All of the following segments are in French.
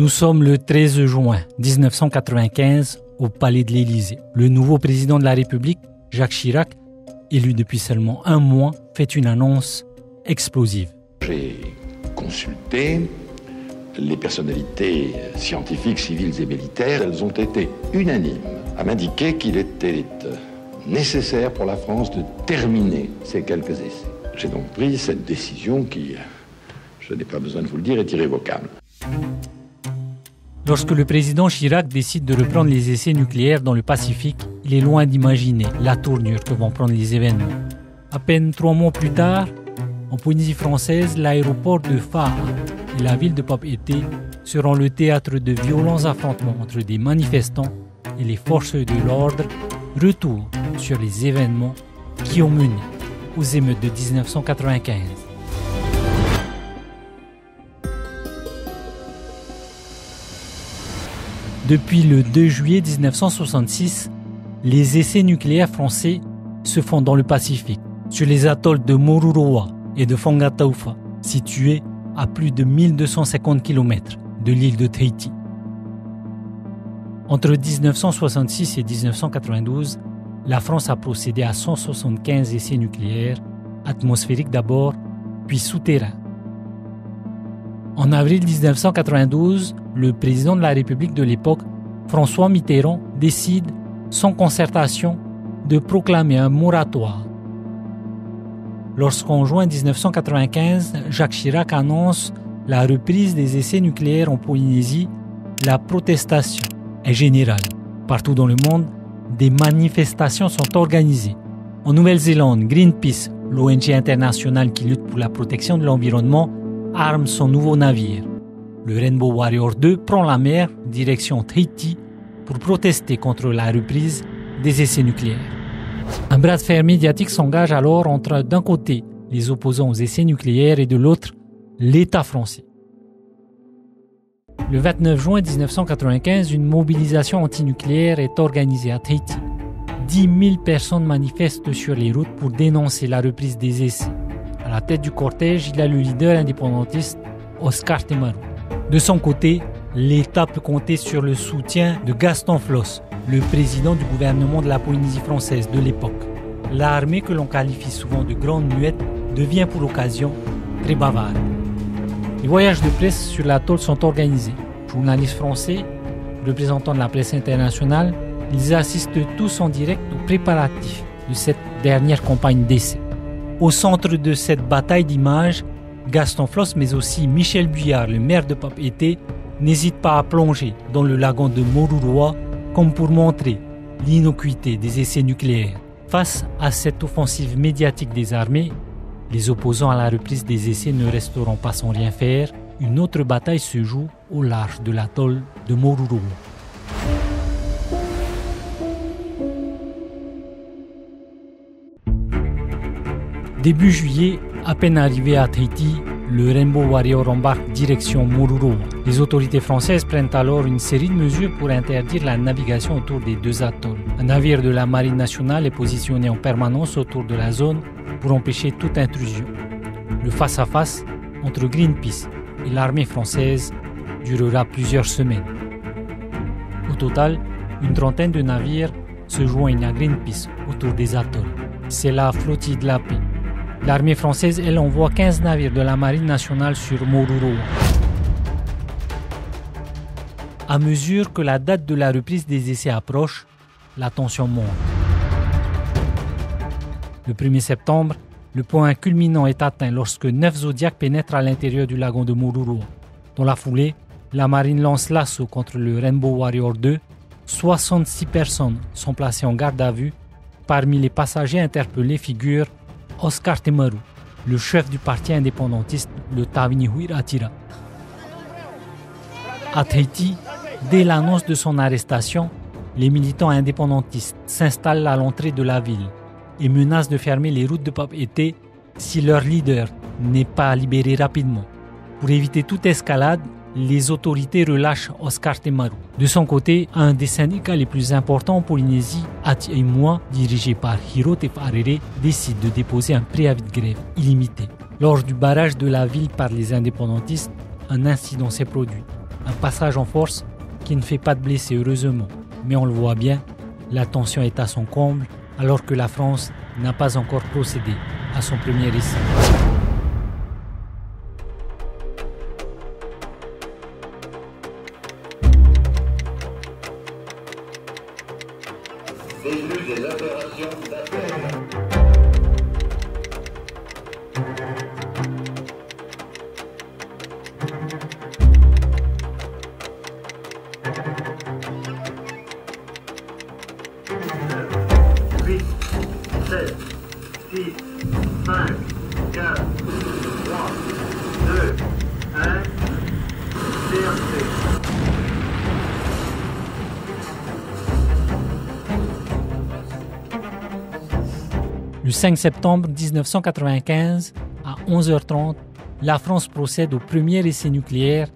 Nous sommes le 13 juin 1995 au Palais de l'Élysée. Le nouveau président de la République, Jacques Chirac, élu depuis seulement un mois, fait une annonce explosive. J'ai consulté les personnalités scientifiques, civiles et militaires. Elles ont été unanimes à m'indiquer qu'il était nécessaire pour la France de terminer ces quelques essais. J'ai donc pris cette décision qui, je n'ai pas besoin de vous le dire, est irrévocable. Lorsque le président Chirac décide de reprendre les essais nucléaires dans le Pacifique, il est loin d'imaginer la tournure que vont prendre les événements. À peine 3 mois plus tard, en Polynésie française, l'aéroport de Faa et la ville de Papeete seront le théâtre de violents affrontements entre des manifestants et les forces de l'ordre. Retour sur les événements qui ont mené aux émeutes de 1995. Depuis le 2 juillet 1966, les essais nucléaires français se font dans le Pacifique, sur les atolls de Moruroa et de Fangataufa, situés à plus de 1250 km de l'île de Tahiti. Entre 1966 et 1992, la France a procédé à 175 essais nucléaires, atmosphériques d'abord, puis souterrains. En avril 1992, le président de la République de l'époque, François Mitterrand, décide, sans concertation, de proclamer un moratoire. Lorsqu'en juin 1995, Jacques Chirac annonce la reprise des essais nucléaires en Polynésie, la protestation est générale. Partout dans le monde, des manifestations sont organisées. En Nouvelle-Zélande, Greenpeace, l'ONG internationale qui lutte pour la protection de l'environnement, arme son nouveau navire. Le Rainbow Warrior II prend la mer, direction Tahiti, pour protester contre la reprise des essais nucléaires. Un bras de fer médiatique s'engage alors entre, d'un côté, les opposants aux essais nucléaires et de l'autre, l'État français. Le 29 juin 1995, une mobilisation antinucléaire est organisée à Tahiti. 10 000 personnes manifestent sur les routes pour dénoncer la reprise des essais. À la tête du cortège, il y a le leader indépendantiste Oscar Temaru. De son côté, l'État peut compter sur le soutien de Gaston Flosse, le président du gouvernement de la Polynésie française de l'époque. L'armée, que l'on qualifie souvent de grande muette, devient pour l'occasion très bavarde. Les voyages de presse sur l'atoll sont organisés. Journalistes français, représentants de la presse internationale, ils assistent tous en direct aux préparatifs de cette dernière campagne d'essai. Au centre de cette bataille d'images, Gaston Flosse, mais aussi Michel Buillard, le maire de Papeete, n'hésite pas à plonger dans le lagon de Moruroa comme pour montrer l'innocuité des essais nucléaires. Face à cette offensive médiatique des armées, les opposants à la reprise des essais ne resteront pas sans rien faire. Une autre bataille se joue au large de l'atoll de Moruroa. Début juillet, à peine arrivé à Tahiti, le Rainbow Warrior embarque direction Moruroa. Les autorités françaises prennent alors une série de mesures pour interdire la navigation autour des deux atolls. Un navire de la Marine nationale est positionné en permanence autour de la zone pour empêcher toute intrusion. Le face-à-face entre Greenpeace et l'armée française durera plusieurs semaines. Au total, une trentaine de navires se joignent à Greenpeace autour des atolls. C'est la flottille de la paix. L'armée française, elle, envoie 15 navires de la Marine nationale sur Moruroa. À mesure que la date de la reprise des essais approche, la tension monte. Le 1er septembre, le point culminant est atteint lorsque 9 Zodiacs pénètrent à l'intérieur du lagon de Moruroa. Dans la foulée, la marine lance l'assaut contre le Rainbow Warrior II. 66 personnes sont placées en garde à vue. Parmi les passagers interpellés figure Oscar Temaru, le chef du parti indépendantiste, le Tavini Huiratira. À Tahiti, dès l'annonce de son arrestation, les militants indépendantistes s'installent à l'entrée de la ville et menacent de fermer les routes de Papeete si leur leader n'est pas libéré rapidement. Pour éviter toute escalade, les autorités relâchent Oscar Temaru. De son côté, un des syndicats les plus importants en Polynésie, A Ti'a i Mua, dirigé par Hiro Tefarerii, décide de déposer un préavis de grève illimité. Lors du barrage de la ville par les indépendantistes, un incident s'est produit. Un passage en force qui ne fait pas de blessés heureusement. Mais on le voit bien, la tension est à son comble alors que la France n'a pas encore procédé à son premier essai. Le 5 septembre 1995, à 11h30, la France procède au premier essai nucléaire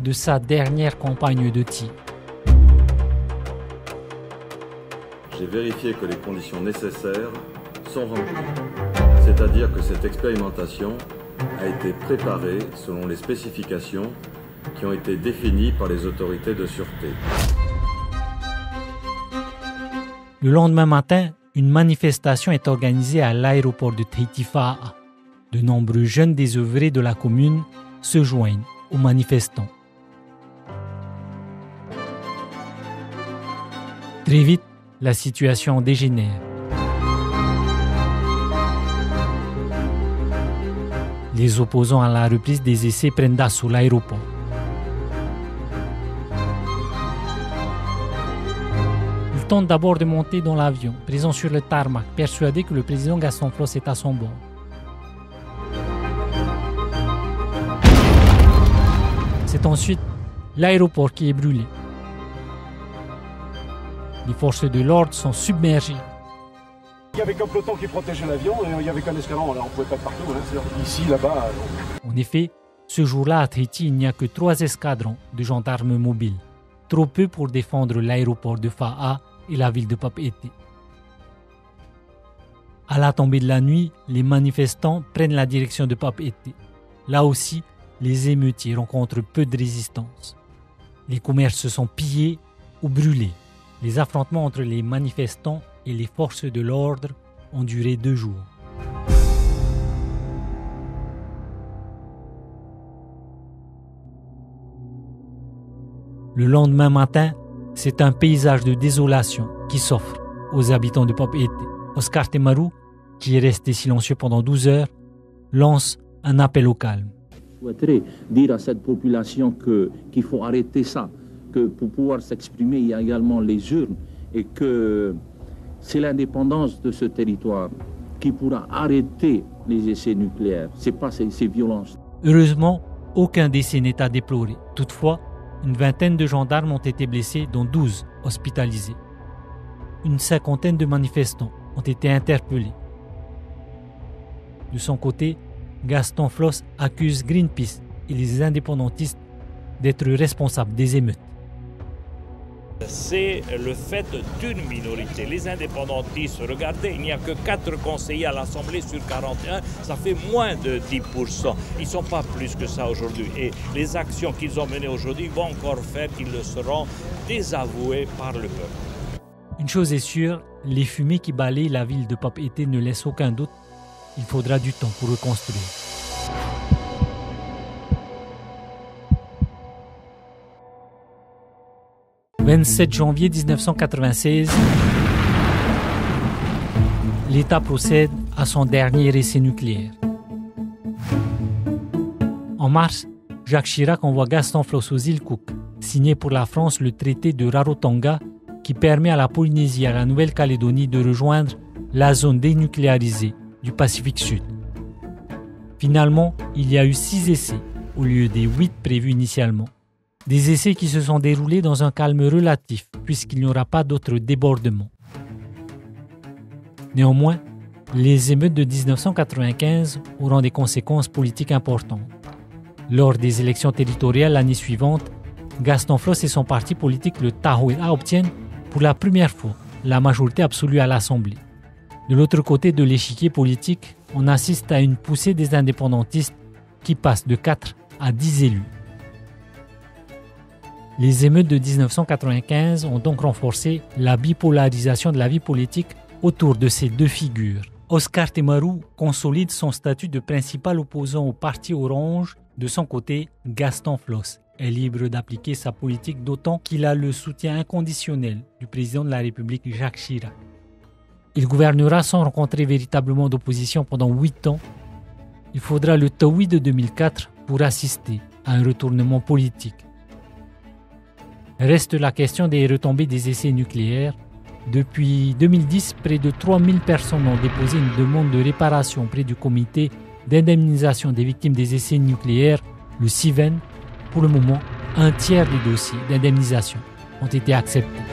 de sa dernière campagne de tir. J'ai vérifié que les conditions nécessaires sont remplies, c'est-à-dire que cette expérimentation a été préparée selon les spécifications qui ont été définies par les autorités de sûreté. Le lendemain matin, une manifestation est organisée à l'aéroport de Tahiti-Fa'a. De nombreux jeunes désœuvrés de la commune se joignent aux manifestants. Très vite, la situation dégénère. Les opposants à la reprise des essais prennent d'assaut l'aéroport. Ils tentent d'abord de monter dans l'avion, présent sur le tarmac, persuadés que le président Gaston Flosse est à son bord. C'est ensuite l'aéroport qui est brûlé. Les forces de l'ordre sont submergées. Il n'y avait qu'un peloton qui protégeait l'avion et il n'y avait qu'un escadron, on ne pouvait pas être partout, hein, ici, là-bas. En effet, ce jour-là à Tahiti, il n'y a que 3 escadrons de gendarmes mobiles, trop peu pour défendre l'aéroport de Fa'a et la ville de Papeete. À la tombée de la nuit, les manifestants prennent la direction de Papeete. Là aussi, les émeutiers rencontrent peu de résistance. Les commerces sont pillés ou brûlés. Les affrontements entre les manifestants et les forces de l'ordre ont duré 2 jours. Le lendemain matin, c'est un paysage de désolation qui s'offre aux habitants de Papeete. Oscar Temaru, qui est resté silencieux pendant 12 heures, lance un appel au calme. Je souhaiterais dire à cette population qu'il faut arrêter ça, que pour pouvoir s'exprimer, il y a également les urnes et que c'est l'indépendance de ce territoire qui pourra arrêter les essais nucléaires. C'est pas ces violences. Heureusement, aucun décès n'est à déplorer. Toutefois, une vingtaine de gendarmes ont été blessés, dont 12 hospitalisés. Une cinquantaine de manifestants ont été interpellés. De son côté, Gaston Flosse accuse Greenpeace et les indépendantistes d'être responsables des émeutes. C'est le fait d'une minorité. Les indépendantistes, regardez, il n'y a que 4 conseillers à l'Assemblée sur 41, ça fait moins de 10%. Ils ne sont pas plus que ça aujourd'hui. Et les actions qu'ils ont menées aujourd'hui vont encore faire qu'ils le seront désavoués par le peuple. Une chose est sûre, les fumées qui balayent la ville de Papeete ne laissent aucun doute. Il faudra du temps pour reconstruire. Le 27 janvier 1996, l'État procède à son dernier essai nucléaire. En mars, Jacques Chirac envoie Gaston Flosse aux îles Cook, signer pour la France le traité de Rarotonga qui permet à la Polynésie et à la Nouvelle-Calédonie de rejoindre la zone dénucléarisée du Pacifique Sud. Finalement, il y a eu 6 essais au lieu des 8 prévus initialement. Des essais qui se sont déroulés dans un calme relatif, puisqu'il n'y aura pas d'autres débordements. Néanmoins, les émeutes de 1995 auront des conséquences politiques importantes. Lors des élections territoriales l'année suivante, Gaston Flosse et son parti politique, le Tahoeraa, obtiennent pour la première fois la majorité absolue à l'Assemblée. De l'autre côté de l'échiquier politique, on assiste à une poussée des indépendantistes qui passe de 4 à 10 élus. Les émeutes de 1995 ont donc renforcé la bipolarisation de la vie politique autour de ces deux figures. Oscar Temaru consolide son statut de principal opposant au Parti Orange. De son côté, Gaston Flosse est libre d'appliquer sa politique, d'autant qu'il a le soutien inconditionnel du président de la République Jacques Chirac. Il gouvernera sans rencontrer véritablement d'opposition pendant 8 ans. Il faudra le Taui de 2004 pour assister à un retournement politique. Reste la question des retombées des essais nucléaires. Depuis 2010, près de 3000 personnes ont déposé une demande de réparation auprès du comité d'indemnisation des victimes des essais nucléaires, le CIVEN. Pour le moment, un tiers des dossiers d'indemnisation ont été acceptés.